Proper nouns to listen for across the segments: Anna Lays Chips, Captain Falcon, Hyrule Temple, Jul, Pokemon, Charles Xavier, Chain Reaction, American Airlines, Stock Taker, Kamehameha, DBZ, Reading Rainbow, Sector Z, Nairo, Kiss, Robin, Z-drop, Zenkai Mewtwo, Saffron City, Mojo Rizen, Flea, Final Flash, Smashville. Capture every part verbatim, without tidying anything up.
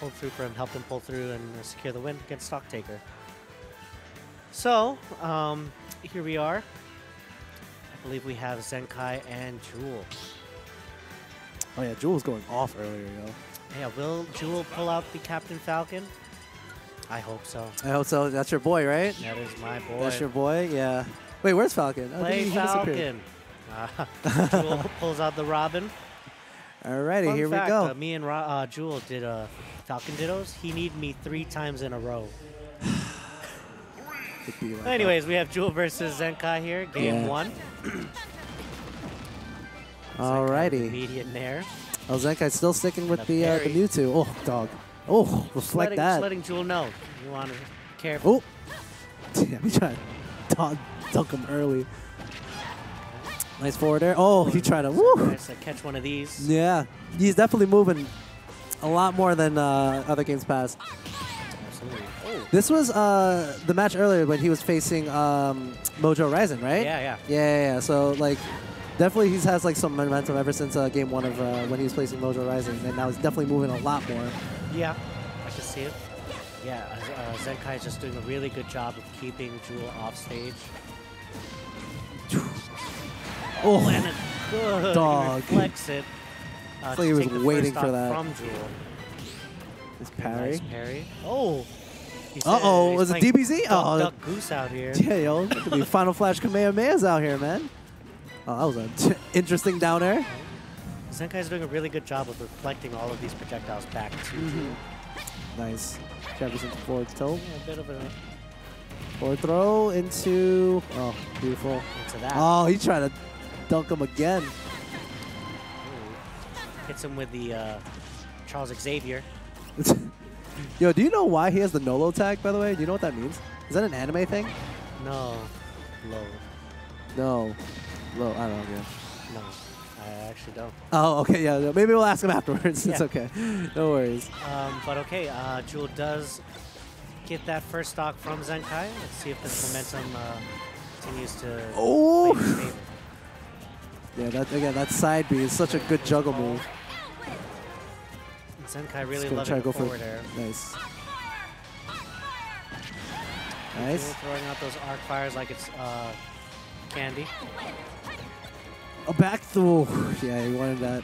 pulled through for him, helped him pull through and secure the win against Stock Taker. So, um, here we are. I believe we have Zenkai and Jul. Oh yeah, Jul was going off earlier, yo. Yeah, will Jul pull out the Captain Falcon? I hope so. I hope so. That's your boy, right? That is my boy. That's your boy, yeah. Wait, where's Falcon? Oh, Play he, he Falcon. Uh, Jul pulls out the Robin. Alrighty, Fun here fact, we go. Uh, me and Ro uh, Jul did uh, Falcon Dittos. He need me three times in a row. Like Anyways, that. we have Jul versus Zenkai here, game yeah. one. Alrighty. Immediate nair. Oh, Zenkai's still sticking with the, uh, the Mewtwo. Oh, dog. Oh, reflect letting, that. Just letting Jul know. You want to be careful. Oh. Damn, he tried to dunk him early. Nice forward air. Oh, he tried to woo. Nice to catch one of these. Yeah. He's definitely moving a lot more than uh, other games past. Absolutely. This was uh, the match earlier when he was facing um, Mojo Rizen, right? Yeah, yeah, yeah, yeah, yeah. So like, definitely he has like some momentum ever since uh, game one of uh, when he was facing Mojo Rizen, and now he's definitely moving a lot more. Yeah, I can see it. Yeah, uh, Zenkai is just doing a really good job of keeping Jul off stage. Oh, and it good. Dog. He reflects it. Uh, I thought he was waiting for that. From Jul. His parry. Nice parry. Oh. Uh-oh, was it D B Z? Oh, duck goose out here. Yeah, yo, it could be Final Flash Kamehamehas out here, man. Oh, that was an interesting down air. Zenkai's doing a really good job of reflecting all of these projectiles back to you. Nice. Jefferson's forward tilt. Yeah, a bit of a... forward throw into... Oh, beautiful. Into that. Oh, he's trying to dunk him again. Ooh. Hits him with the uh, Charles Xavier. Yo, do you know why he has the Nolo tag, by the way? Do you know what that means? Is that an anime thing? No. Low. No. Low. I don't know. Yeah. No. I actually don't. Oh, okay. Yeah. Maybe we'll ask him afterwards. Yeah. It's okay. No worries. Um, but okay, uh, Jul does get that first stock from Zenkai. Let's see if this momentum uh, continues to oh! play in favor. Yeah, that, again, that side B is such a good juggle move. Zenkai really loves it forward air. Nice. Nice. Throwing out those arc fires like it's uh, candy. A back throw. Yeah, he wanted that.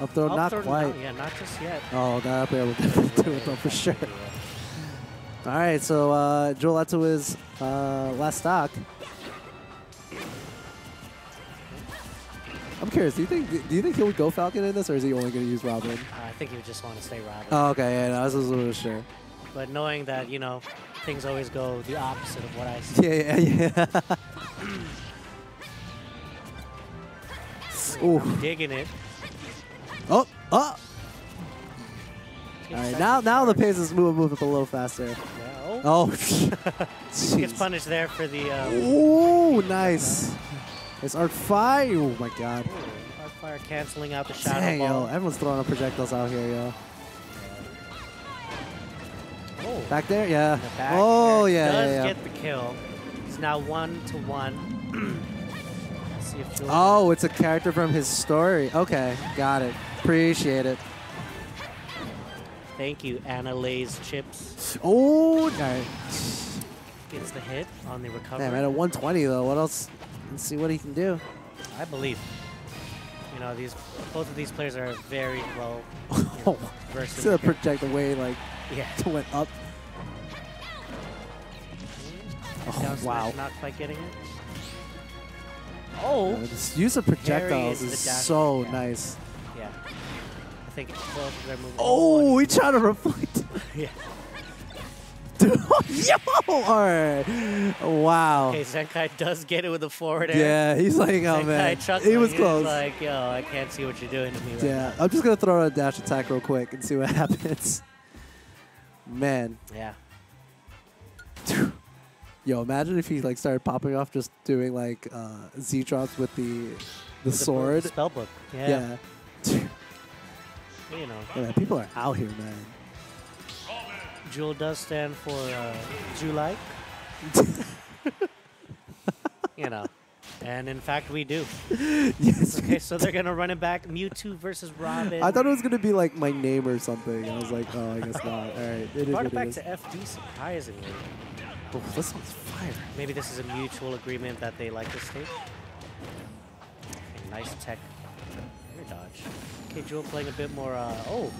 Up throw, up not throw quite. Not, yeah, not just yet. Oh, that up air will definitely do it though, for sure. All right, so uh, Jul out to his uh, last stock. I'm curious. Do you think do you think he would go Falcon in this, or is he only going to use Robin? Uh, I think he would just want to stay Robin. Oh, okay. Yeah, no, I was a little sure. But knowing that, you know, things always go the opposite of what I see. Yeah, yeah, yeah. Ooh. I'm digging it. Oh, oh. All right, now now the pace is moving, moving a little faster. No. Oh. He gets punished there for the. Um, Ooh, nice. It's Arc Fire. Oh my god. Ooh, Arc Fire canceling out the Shadow Dang, Ball. Yo, everyone's throwing up projectiles out here, yo. Oh. Back there? Yeah. The back oh, there. yeah. Does yeah, yeah. get the kill. It's now one to one. Let's see if oh, it's a character from his story. Okay, got it. Appreciate it. Thank you, Anna Lays Chips. Oh, alright. Gets the hit on the recovery. Damn, at a one twenty though. What else? And see what he can do. I believe. You know, these both of these players are very well you know, versed. It's gonna project away like yeah. to went up. Oh, down wow! Not quite getting it. Oh! Yeah, this use of projectiles is, is so yeah. nice. Yeah. I think both of their moves. Oh, we try to reflect. yeah. Yo! Alright. Wow. Okay, Zenkai does get it with the forward air. Yeah, he's like, oh Zenkai man. Chuckling. He was close. He was like, yo, I can't see what you're doing to me right Yeah, now. I'm just going to throw out a dash attack real quick and see what happens. Man. Yeah. Yo, imagine if he like started popping off just doing like uh, Z-drops with the the with sword. The spellbook. Yeah. yeah. You know. Yeah, people are out here, man. Jul does stand for uh, Julike. You know, And in fact, we do. Yes. Okay, so they're going to run it back. Mewtwo versus Robin. I thought it was going to be like my name or something. I was like, oh, I guess not. All right. It brought is, it, it back is. to F D, surprisingly. Oh, this one's fire. Maybe this is a mutual agreement that they like this stage. Okay, nice tech. Air dodge. Okay, Jul playing a bit more. Uh, oh,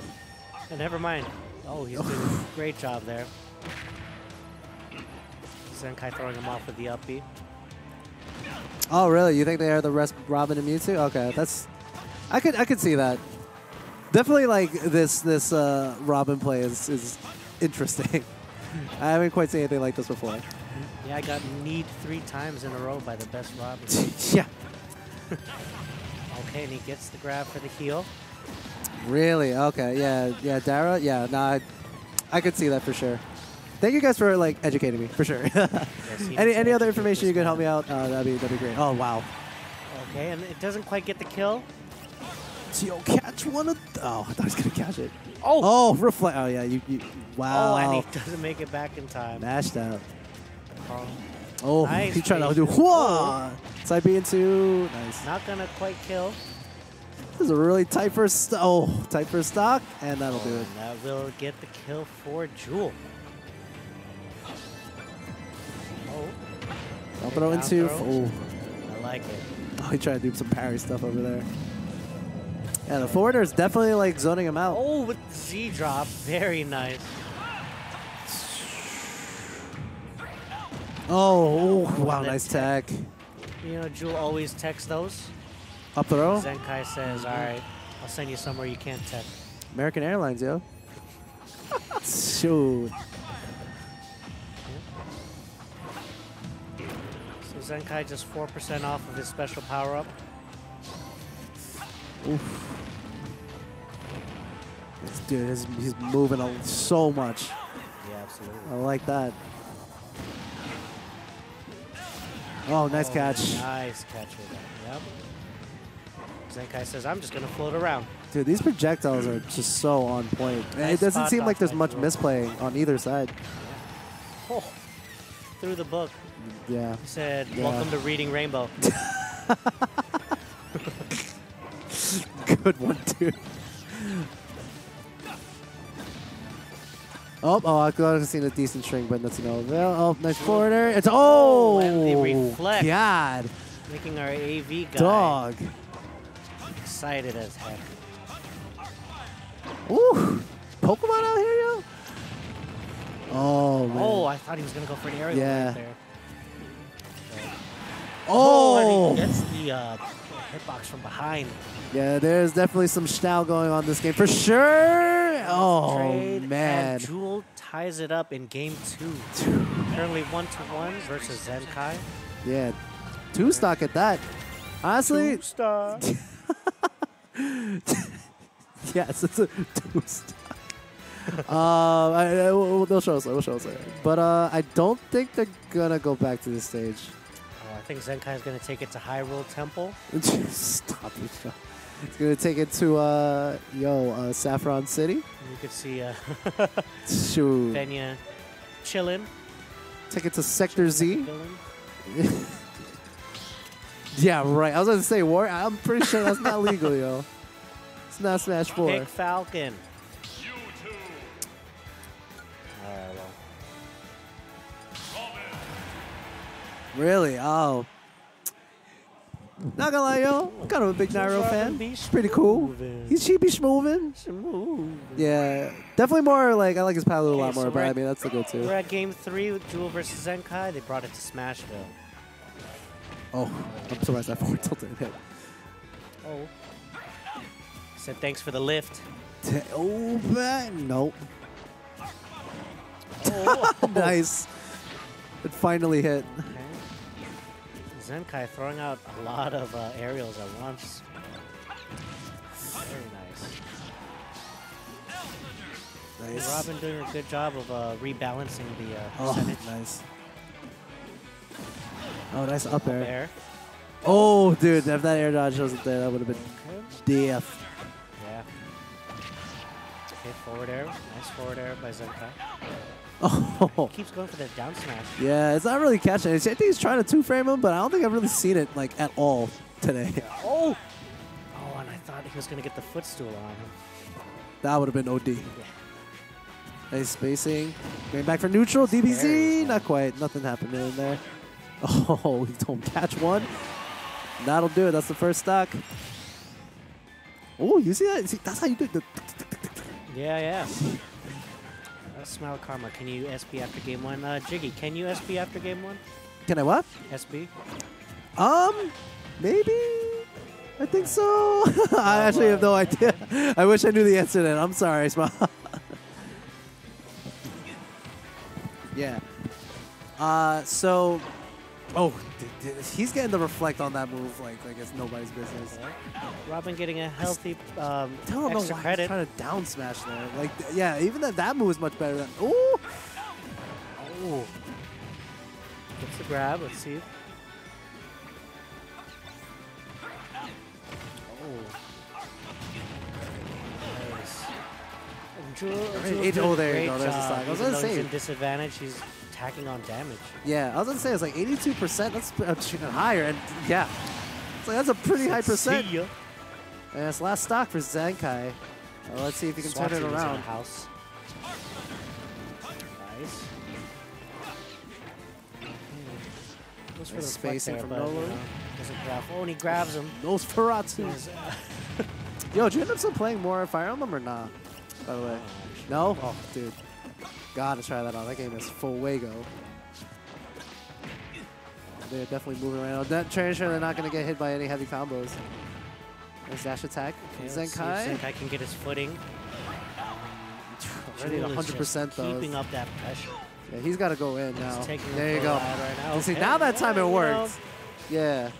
and never mind. Oh, he's doing a great job there. Zenkai throwing him off with the up B. Oh really? You think they are the rest Robin and Mewtwo? Okay, that's I could I could see that. Definitely like this this uh, Robin play is is interesting. I haven't quite seen anything like this before. Yeah, I got kneed three times in a row by the best Robin. Yeah. Okay, and he gets the grab for the heel. Really? Okay. Yeah. Yeah. Dara. Yeah. Nah. I, I could see that for sure. Thank you guys for like educating me, for sure. Yes, any any other information you could help me out, uh, that'd be that'd be great. Oh wow. Okay, and it doesn't quite get the kill. So you'll catch one of. Th oh, I thought I was gonna catch it. Oh. Oh, reflect. Oh yeah, you, you. Wow. Oh, and he doesn't make it back in time. Mashed out. Oh, oh nice, he's trying to do. Whoa! Side B into. Nice. Not gonna quite kill. This is a really tight first. Oh, tight first stock, and that'll oh, do it. And that will get the kill for Jul. I'll throw into. Oh. I like it. Oh, he tried to do some parry stuff over there. Yeah, the forwarder is definitely like zoning him out. Oh, with Z-drop. Very nice. Oh, oh wow, nice tech. tech. You know, Jul always techs those. Up throw? Zenkai says, all right, I'll send you somewhere you can't tech. American Airlines, yo. Shoot. Zenkai just four percent off of his special power-up. Oof. This dude, is, he's moving a, so much. Yeah, absolutely. I like that. Oh, nice oh, catch. Nice catch with that, yep. Zenkai says, I'm just going to float around. Dude, these projectiles are just so on point. Nice it doesn't seem like there's much misplay on either side. Yeah. Oh. Through the book. Yeah. He said, welcome yeah. to Reading Rainbow. Good one, dude. Oh, oh, I could have seen a decent string, but nothing over there. Oh, nice corner. It's, oh! oh and they reflect. God. Making our A V guy. Dog. Excited as heck. Ooh. Pokemon out here, yo? Oh, man. Oh, I thought he was going to go for an aerial yeah. right there. Okay. Oh! oh he gets the uh, hitbox from behind. Yeah, there's definitely some style going on this game for sure. Oh, Trade, man. And Jul ties it up in game two. Currently one to one versus Zenkai. Yeah, two stock at that. Honestly. Two stock. Yes, it's a two stock. uh, I, I, we'll, they'll show us later. We'll show us later. But uh, I don't think they're gonna go back to this stage. Oh, I think Zenkai's gonna take it to Hyrule Temple. Stop it! It's gonna take it to uh, yo uh, Saffron City. You could see uh, shoot Benya chilling. Take it to Sector Z. Yeah, right. I was gonna say war. I'm pretty sure that's not legal, yo. It's not Smash Four. Big Falcon. Really? Oh. Not gonna lie, yo. I'm kind of a big Nairo fan. Pretty cool. He's she be schmovin'. Yeah. Definitely more like, I like his palette a lot more, but I mean, that's the go too. We're at game three with Jul versus Zenkai. They brought it to Smashville. Oh, I'm surprised that forward tilt didn't hit. Oh. Said thanks for the lift. Oh, man. Nope. Oh. Nice. It finally hit. Zenkai throwing out a lot of uh, aerials at once. Very nice. Nice. Robin doing a good job of uh, rebalancing the uh, oh, percentage. Nice. Oh, nice up air. Up air. Oh, dude, if that air dodge wasn't there, that would have been okay. D F. Yeah. Okay, forward air. Nice forward air by Zenkai. Oh. He keeps going for the down smash. Yeah, it's not really catching. I think he's trying to two-frame him, but I don't think I've really seen it like at all today. Oh! Oh, and I thought he was going to get the footstool on him. That would have been O D. Yeah. Nice spacing. Going back for neutral. D B Z. Not quite. Nothing happened in there. Oh, he don't catch one. That'll do it. That's the first stock. Oh, you see that? See, that's how you do it. Yeah, yeah. Uh, Smile Karma, can you S P after game one? Uh, Jiggy, can you S P after game one? Can I what? S P? Um, maybe? I think so. I actually have no idea. I wish I knew the answer then. I'm sorry, Smile. Yeah. Uh, so... Oh, he's getting the reflect on that move like I guess nobody's business. Robin getting a healthy um, I don't extra know why credit. He's trying to down smash there. Like, yeah, even that that move is much better than. Ooh. Oh. Gets the grab. Let's see. Oh. Nice. Jul, Jul it, oh, there you go. There's the side. I was gonna say. He's at disadvantage. He's hacking on damage. Yeah, I was gonna say it's like eighty-two percent. That's uh, higher, and yeah, so that's a pretty high percent. And it's last stock for Zenkai. Uh, let's see if he can Swat turn it around. In house. Nice. Nice the spacing there, from Nolo. You know, oh, and he grabs him. Nosferatu. Yo, did you end up still playing more Fire Emblem or not? Nah, by the way, no. Oh, dude. Gotta try that out. That game is fuego. They're definitely moving around. That transfer, they're not going to get hit by any heavy combos. Nice dash attack. Okay, Zenkai. Zenkai can get his footing. Already one hundred percent though. Keeping up that pressure. Yeah, he's got to go in now. There you go. Right now. Okay. See, now that time it worked. Yeah.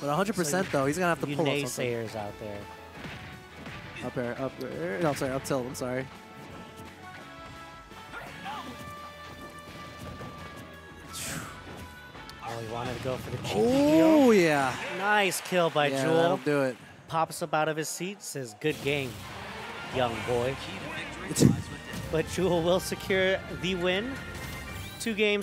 But one hundred percent so though, he's going to have to pull up something. You naysayers out there. Up air, up air. No, sorry, up tilt. I'm sorry. Oh, he wanted to go for the cheeky oh, deal. Yeah. Nice kill by yeah, Jul. That'll do it. Pops up out of his seat, says, good game, young boy. But Jul will secure the win. Two games.